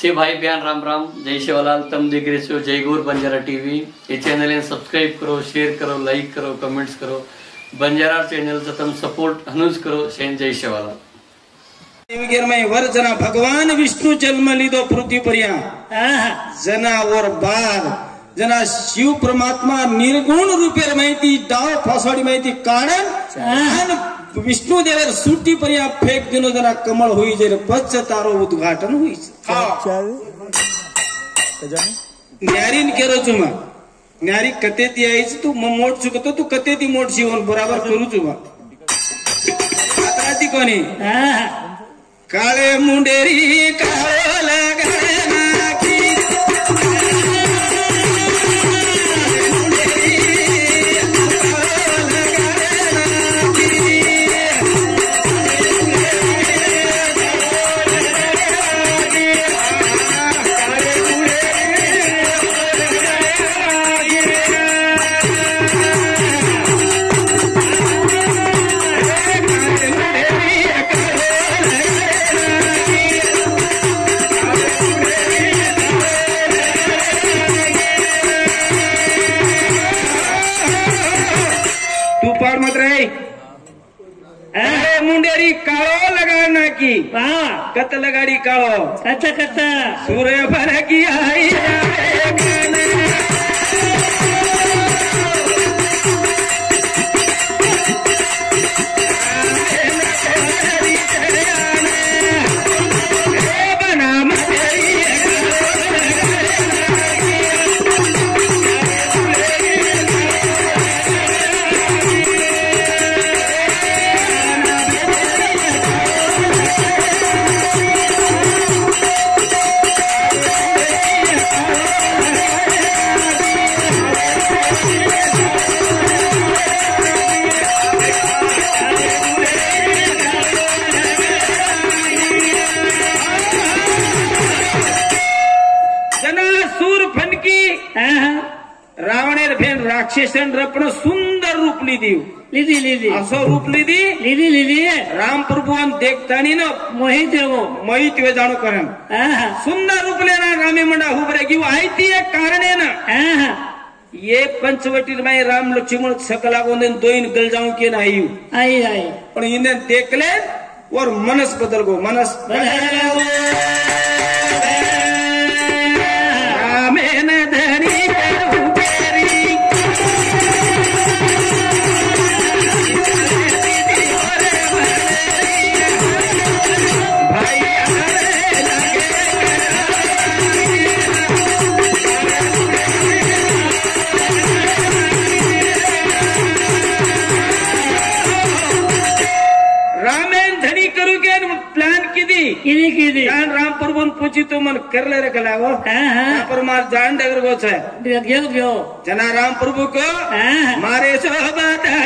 से भाई बहन राम राम, जय सेवालाल, तुम देख रहे हो जय गौर बंजारा टीवी। ये चैनल सब्सक्राइब करो, शेयर करो, लाइक करो, कमेंट्स करो, बंजारा चैनल से तुम सपोर्ट अनुज करो। सेन जय सेवालाल। जना भगवान विष्णु जन्म लीधो पृथ्वी पर, जना और बार जना शिव परमात्मा निर्गुण रूपेर माहिती डाव फसाडी माहिती कारण विष्णु देवर सूटी पर फेंक दिनो, जरा कमल हुई जरे पच्च तारो उद्घाटन हुई न्यारी केरो चुमा न्यारी कतेती आई तू मोट छू कतो तू कतेती मोट जीवन बराबर करू चुमा मात्राती कोनी काले मुंडेरी काले लगा मुंडेरी कालो लगाना की कत लगाड़ी कालो अच्छा कत सूर्य भर की आई राक्षसन रपण सुंदर रूप लीधी लीधी लीधी असो रूप लीधी लीधी लीधी राम प्रभु देखता नहीं ना मोहित हो मोहित वे जानो करन सुंदर रूप लेना रामे मंडा हुबरे की आई थी एक कारण है ना ये पंचवटी में राम लक्ष्मण सकला को दो इन गल जाऊं के ना आई आई आई और इन्हें देख ले और मनस बदल गो मनस राम प्रभु पूछी तो मन कर ले रख लाओ पर मार जान डगर गोच है गयो गयो जना राम प्रभु को मारे सो बता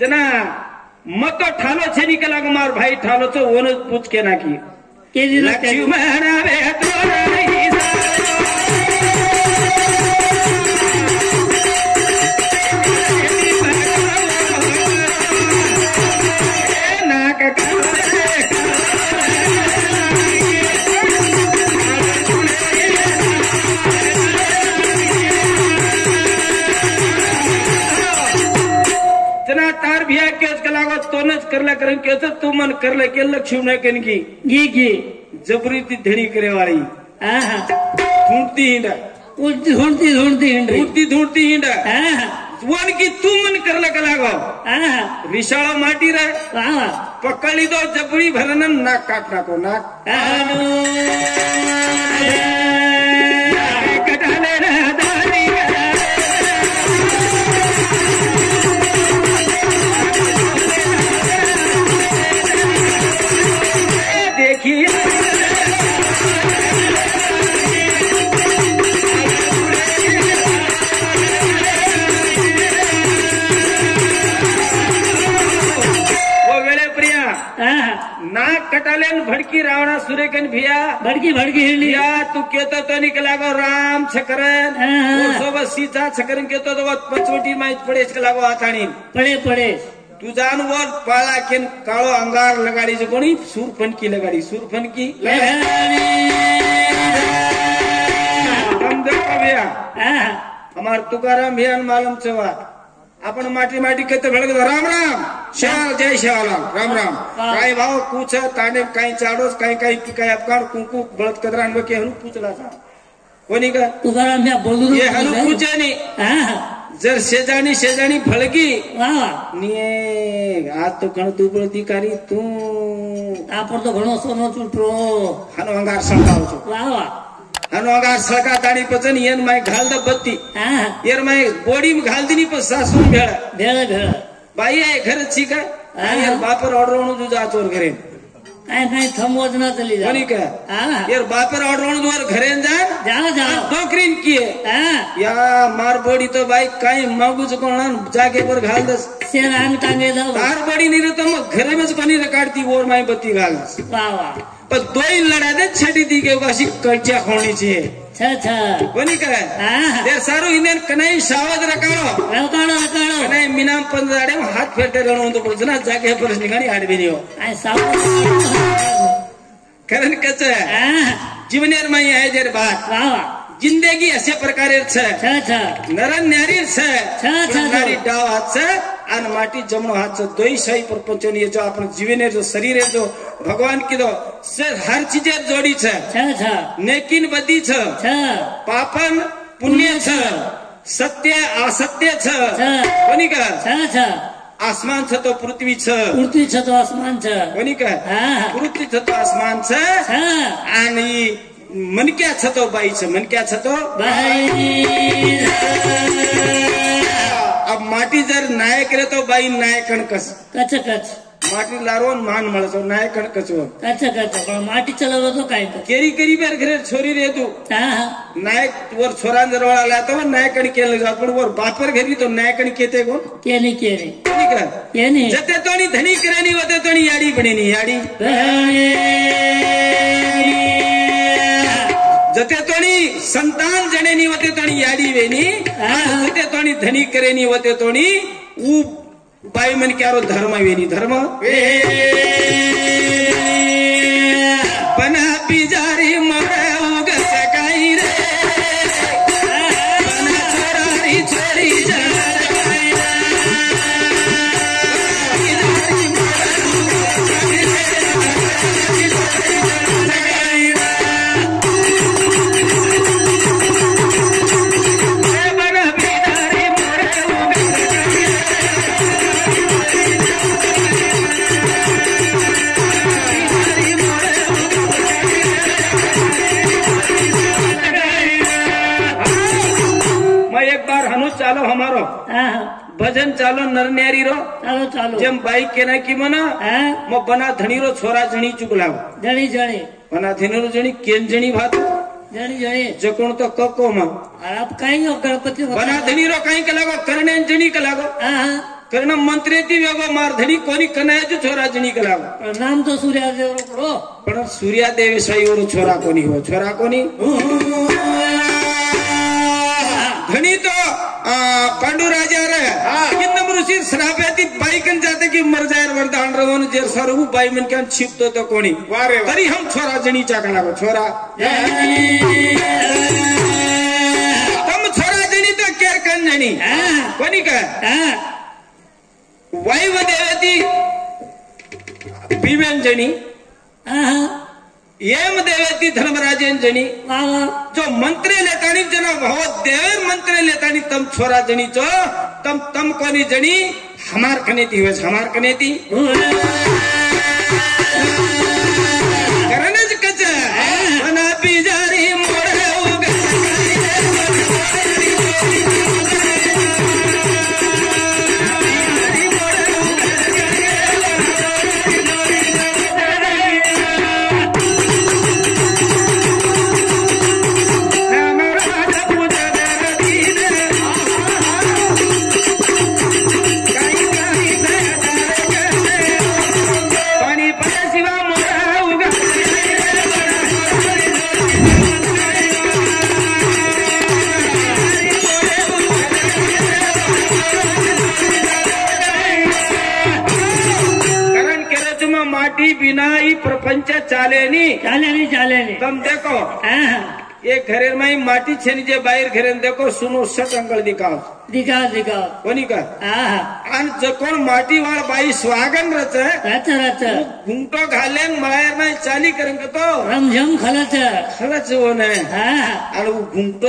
जना मत ठालो छे निकला कुमार भाई ठालो तो वो न पूछ के ना की करला करन के तो तू मन करले के लक्ष्मी ने कन की ये जबरीती धणी करे वाली आहा ढूंढती हिंडा ढूंढती ढूंढती हिंडा ढूंढती ढूंढती हिंडा आहा वन की तू मन करला के लागो आहा विशाल माटी रे आहा पकड़ी दो जबरी भरन नाक काट नाको नाक कटाले रे धारी नाक कटालेन भड़की रावणा सुरेकन भिया भड़की भड़की हिलिया तू केतो तो निकलागो राम छकरन और सोबत सीता छकरन केतो तो पचवटी माहित पड़े छकलागो आताणी पड़े पड़े तू जान वर पाला केन कालो अंगार लगाड़ी जो कोणी सूरफनकी लगाड़ी सूरफनकी हम देखा भिया हमार तुकाराम भिया मालूम छवा अपन माटी माटी के भड़क राम राम शाल जय सेवालाल राम राम काई भाव पूछ ताने काई चाड़ोस काई काई की काई अपकार कुंकू बलत कदरान में के हनु पूछला था कोनी का तुकाराम मैं बोलू ये हनु पूछे नहीं हां जर सेजानी भलगी वाह निए आज तो घणो तू प्रतिकारी तू आपन तो घणो सोनो चूटरो हनु अंगार सकाव छो वाह वाह अनुगार सका ताणी पचन येन माय घाल द बत्ती हां येर माय बॉडी में घाल दीनी पर सासुन भेड़ा भेड़ा भेड़ा भाई ए घर छीका यार बापर ऑर्डरनो जो जा चोर करे काय काय थमोज ना चली जा कोनी का हां यार बापर ऑर्डरनो और घरेन जाए जा जा नौकरीन किए हां या मार बॉडी तो भाई काय मागू जो कोना जागे पर घाल दस से राम टांगे दो मार बॉडी नी तो घर में कोनी रकाडती और माय बत्ती घाल वाह वाह पर दो ही लड़ा दे छड़ी दी के वासी कच्चा होनी चाहिए अच्छा कोनी करे हां देर सारू इंडियन कन्हैया सावध रकाणो कन्हैया मीना 15 डे हाथ फेटे रणो तो प्रश्न जागे प्रश्न गाड़ी आडवी रियो आ सावध करन कच हां जीवनेर में आए जर बात वाह वाह जिंदगी ऐसे प्रकार छे अच्छा नर नारी छे अच्छा नारी डाव हाथ छे अन माटी जमणो हाथ छे दोई सही पर पहुंचो ने जो अपन जीवनेर जो शरीर है जो भगवान की दो सर हर चीजे जोड़ी छे अच्छा नेकिन बदी छे अच्छा पापन पुण्य छे सत्य असत्य छे कोनी का अच्छा आसमान छे तो पृथ्वी छे तो आसमान छे कोनी का हां पृथ्वी छे तो आसमान छे हां आनी मन क्या छे तो बाई छे मन क्या छे तो अब माटी जर नायक रे तो बाई नायकन कस कच कच माटी लारो मान मळसो नाय कण कचो अच्छा अच्छा माटी चलावो तो काय केरी केरी बेर घरे छोरी रे तू हां नायक और छोरा दरवाला ला तो नाय कण के लगा पण और बापर घरी तो नाय कण केते को केनी केरी ठीक है केनी जते तोणी धनी करेनी वते तोणी याडी बणेनी याडी जते तोणी संतान जणेनी वते तोणी याडी वेनी जते तोणी धनी करेनी वते तोणी ऊ भाई मन क्यारो धर्म वेनी धर्म वे बना पिजारी मरे उग सकाई रे बना छोरारी छोरी जाना सकाई रे पिजारी मरे उग सकाई रे पिजारी जाना सकाई रे बना पिजारी मरे उग सकाई रे चालो हमारो भजन चालो नरनेरी रो चालो चालो जम बाइक के ना की मना मो बना धनी रो छोरा जणी चुकलाव जणी जणी बना धनी रो जणी केन जणी भात जणी जणी जकोण तो कको म आप काई हो गणपति बना धनी रो काई के लागो करने जणी के लागो करना मंत्री ती वेगो मार धनी कोनी कने जो छोरा जणी के लागो नाम तो सूर्यादेव रो पड़ो पण सूर्यादेव सही रो छोरा कोनी हो छोरा कोनी धनी तो पांडु राजा रे किंदम ऋषि श्रापेती बाईकन जाते की मर जायर वरदान रवन जे सरहु बाई मन के छिपतो तो कोणी वारे तरी हम छोरा जणी चाकला को छोरा हम छोरा जणी तो केर कन जणी कोनी का वाइव देवती बीवन जणी येम देवती धर्मराजेन जणी जो मंत्री लेतानी जना भव देव मंत्री लेतानी तम छोरा जणी जो तम तम कोनी जणी हमार कनेती होय हमार कनेती करनज कच बना पिजारी मोरे उग सकाई रे ना ये प्रपंच चाले नहीं। तुम देखो ये घरेर में माटी छेनी जे बाहर घरेन देखो सुनो सट अंगल दिखाओ कोनी का आन जकोन माटी वाल बाई स्वागन रच घुंटो घाले मलायर में चाली करेंगे तो रमझम खलच वो ने घुंटो